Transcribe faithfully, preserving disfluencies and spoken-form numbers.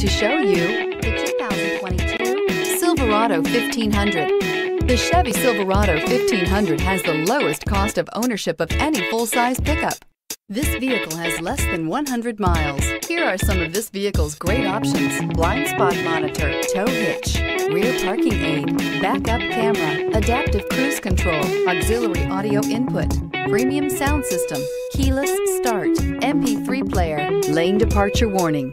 to show you the twenty twenty-two Silverado fifteen hundred. The Chevy Silverado fifteen hundred has the lowest cost of ownership of any full-size pickup. This vehicle has less than one hundred miles. Here are some of this vehicle's great options: blind spot monitor, tow hitch, rear parking aid, backup camera, adaptive cruise control, auxiliary audio input, premium sound system, keyless start, M P three player, lane departure warning.